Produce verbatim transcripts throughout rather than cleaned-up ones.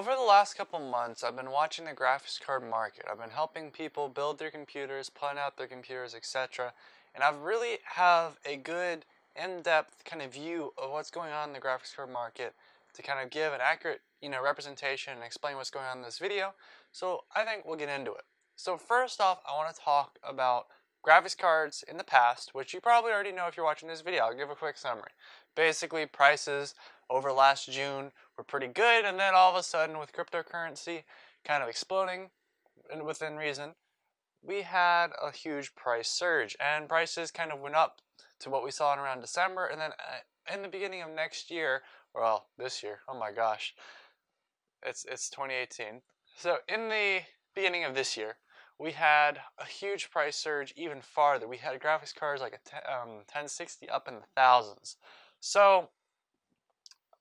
Over the last couple months, I've been watching the graphics card market. I've been helping people build their computers, plan out their computers, et cetera. And I really have a good in-depth kind of view of what's going on in the graphics card market to kind of give an accurate, you know, representation and explain what's going on in this video. So I think we'll get into it. So first off, I want to talk about graphics cards in the past, which you probably already know if you're watching this video. I'll give a quick summary. Basically, prices over last June were pretty good, and then all of a sudden, with cryptocurrency kind of exploding and within reason, we had a huge price surge, and prices kind of went up to what we saw in around December, and then in the beginning of next year, well, this year, oh my gosh, it's, it's twenty eighteen. So in the beginning of this year, we had a huge price surge even farther. We had graphics cards like a um, ten sixty up in the thousands. So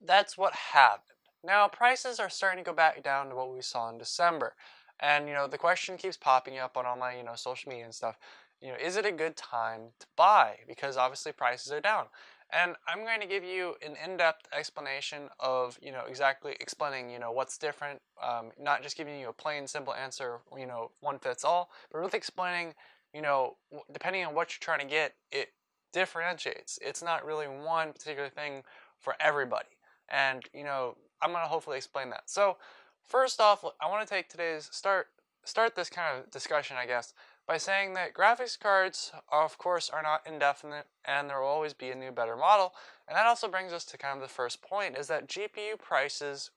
that's what happened. Now prices are starting to go back down to what we saw in December. And you know, the question keeps popping up on all my, you know, social media and stuff. You know, is it a good time to buy? Because obviously prices are down. And I'm going to give you an in-depth explanation of, you know, exactly explaining, you know, what's different. Um, not just giving you a plain, simple answer, you know, one fits all, but really explaining, you know, depending on what you're trying to get, it differentiates. It's not really one particular thing for everybody. And, you know, I'm going to hopefully explain that. So first off, I want to take today's start, start this kind of discussion, I guess, by saying that graphics cards, of course, are not indefinite, and there will always be a new, better model. And that also brings us to kind of the first point, is that G P U prices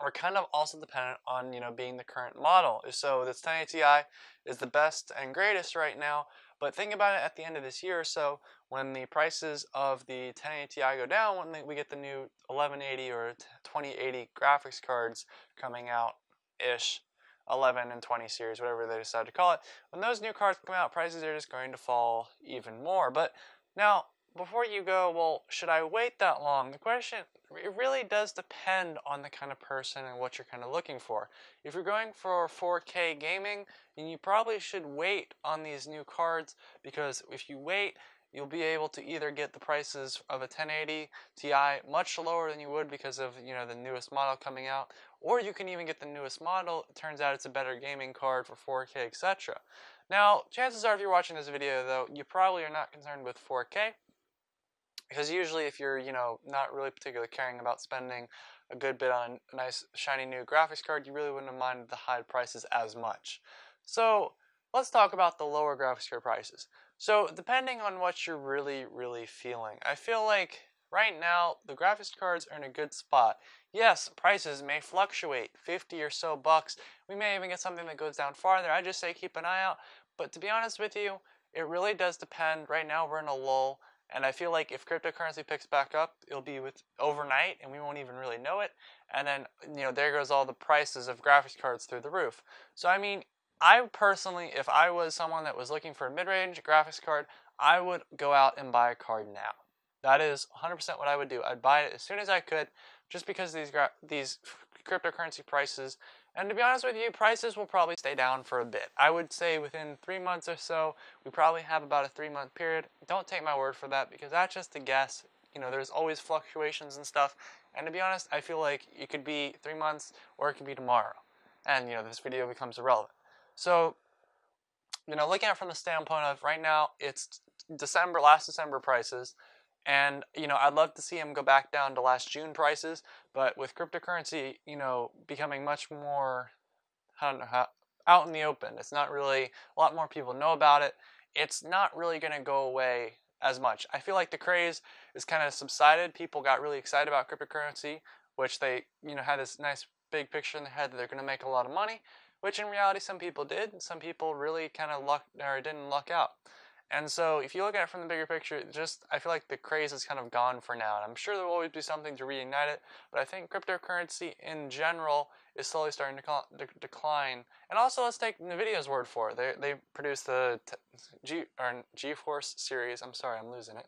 are kind of also dependent on, you know, being the current model. So this ten eighty Ti is the best and greatest right now, but think about it at the end of this year or so, when the prices of the ten eighty Ti go down, when we get the new eleven eighty or twenty eighty graphics cards coming out-ish, eleven and twenty series, whatever they decide to call it. When those new cards come out, prices are just going to fall even more. But now, before you go, well, should I wait that long? The question, it really does depend on the kind of person and what you're kind of looking for. If you're going for four K gaming, then you probably should wait on these new cards, because if you wait, you'll be able to either get the prices of a ten eighty Ti much lower than you would because of, you know, the newest model coming out, or you can even get the newest model. It turns out it's a better gaming card for four K, et cetera. Now, chances are if you're watching this video, though, you probably are not concerned with four K, because usually if you're, you know, not really particularly caring about spending a good bit on a nice, shiny new graphics card, you really wouldn't have minded the high prices as much. So let's talk about the lower graphics card prices. So depending on what you're really, really feeling, I feel like right now the graphics cards are in a good spot. Yes, prices may fluctuate fifty or so bucks. We may even get something that goes down farther. I just say keep an eye out. But to be honest with you, it really does depend. Right now we're in a lull, and I feel like if cryptocurrency picks back up, it'll be with overnight, and we won't even really know it. And then, you know, there goes all the prices of graphics cards through the roof. So I mean, I personally, if I was someone that was looking for a mid-range graphics card, I would go out and buy a card now. That is one hundred percent what I would do. I'd buy it as soon as I could, just because these gra these cryptocurrency prices, and to be honest with you, prices will probably stay down for a bit. I would say within three months or so, we probably have about a three-month period. Don't take my word for that, because that's just a guess. You know, there's always fluctuations and stuff, and to be honest, I feel like it could be three months, or it could be tomorrow, and, you know, this video becomes irrelevant. So, you know, looking at it from the standpoint of right now, it's December, last December prices, and, you know, I'd love to see them go back down to last June prices, but with cryptocurrency, you know, becoming much more, I don't know how, out in the open, it's not really, a lot more people know about it, it's not really going to go away as much. I feel like the craze is kind of subsided. People got really excited about cryptocurrency, which they, you know, had this nice big picture in their head that they're going to make a lot of money, which in reality some people did, and some people really kind of lucked or didn't luck out. And so if you look at it from the bigger picture, just I feel like the craze is kind of gone for now, and I'm sure there will always be something to reignite it, but I think cryptocurrency in general is slowly starting to decline. And also, let's take NVIDIA's word for it. They, they produced the G, or GeForce series, I'm sorry, I'm losing it,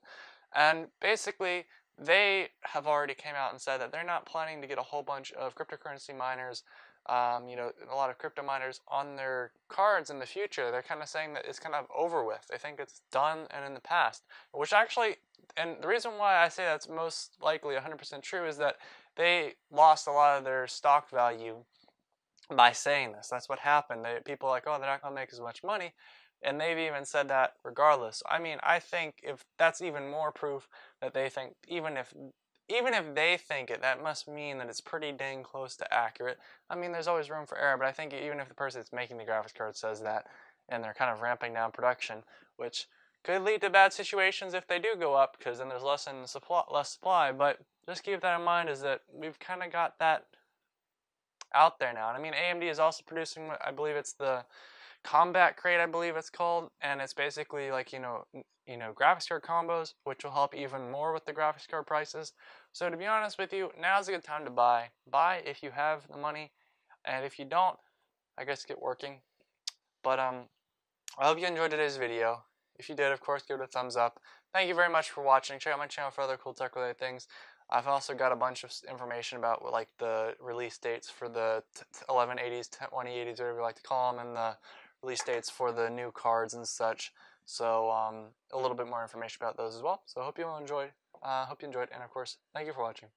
and basically they have already came out and said that they're not planning to get a whole bunch of cryptocurrency miners Um, you know, a lot of crypto miners on their cards in the future. They're kind of saying that it's kind of over with. They think it's done and in the past, which actually, and the reason why I say that's most likely one hundred percent true is that they lost a lot of their stock value by saying this. That's what happened. They, people are like, oh, they're not going to make as much money. And they've even said that regardless. I mean, I think if that's even more proof that they think, even if even if they think it, that must mean that it's pretty dang close to accurate. I mean, there's always room for error, but I think even if the person that's making the graphics card says that, and they're kind of ramping down production, which could lead to bad situations if they do go up, because then there's less in supply, less supply. But just keep that in mind, is that we've kind of got that out there now. And I mean, A M D is also producing, I believe it's the Combat Crate, I believe it's called, and it's basically like, you know, you know, graphics card combos, which will help even more with the graphics card prices. So to be honest with you, now's a good time to buy. Buy if you have the money, and if you don't, I guess get working. But um, I hope you enjoyed today's video. If you did, of course, give it a thumbs up. Thank you very much for watching. Check out my channel for other cool tech-related things. I've also got a bunch of information about like the release dates for the eleven eighties, twenty eighties, whatever you like to call them, and the release dates for the new cards and such. So um, a little bit more information about those as well. So I hope you all enjoyed. Uh, hope you enjoyed, and of course, thank you for watching.